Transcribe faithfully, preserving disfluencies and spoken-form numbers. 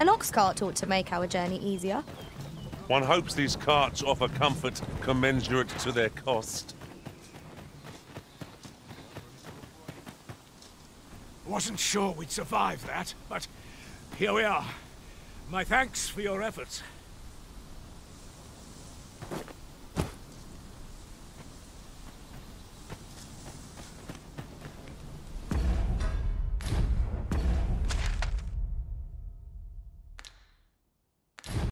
An ox cart ought to make our journey easier. One hopes these carts offer comfort commensurate to their cost. Wasn't sure we'd survive that, but here we are. My thanks for your efforts.